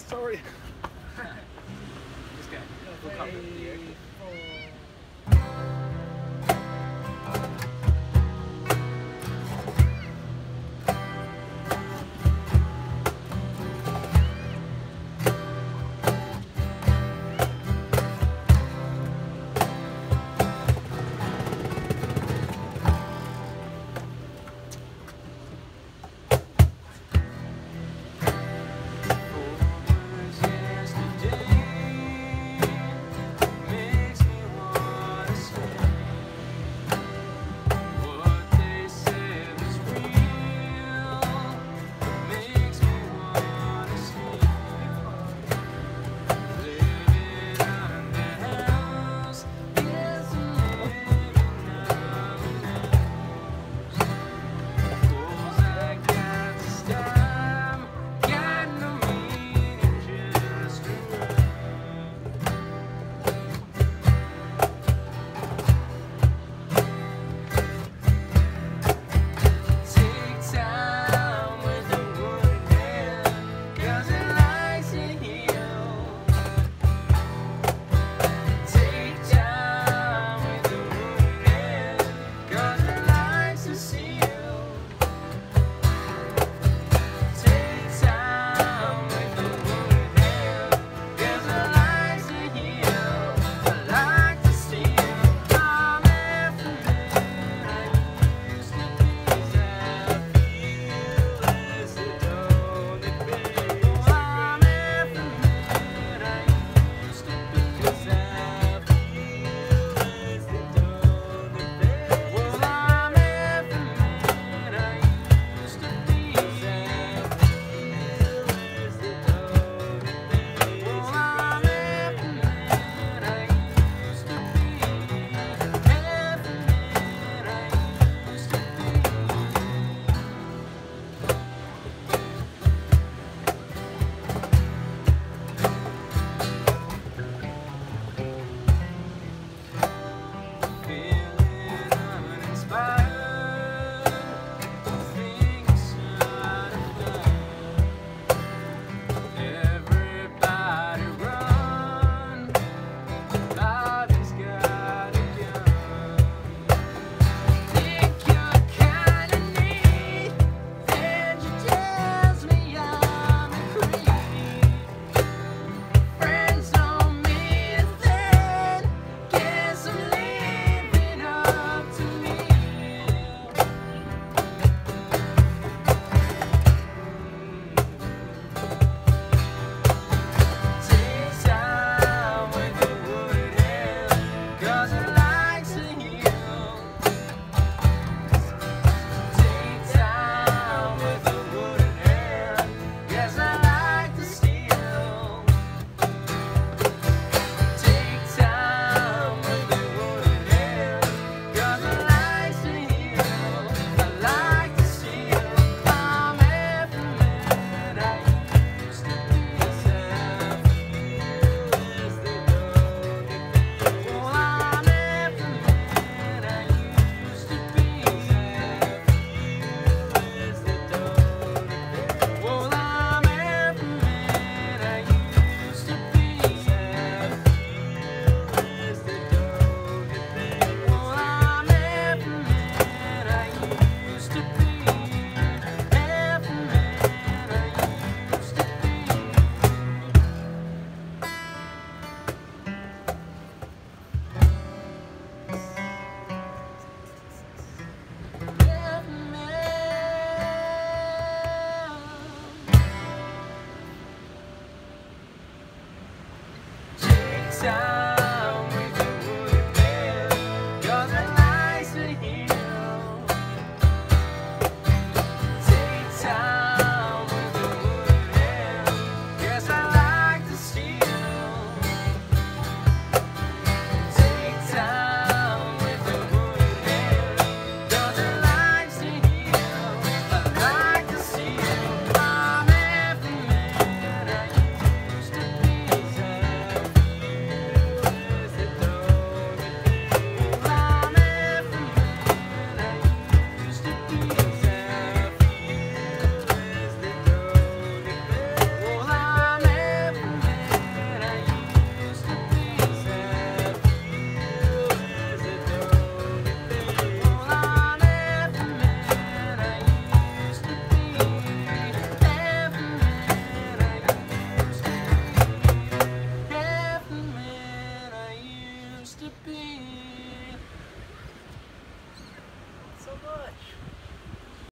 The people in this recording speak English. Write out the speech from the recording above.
Sorry. Just go. We'll come to the air. be.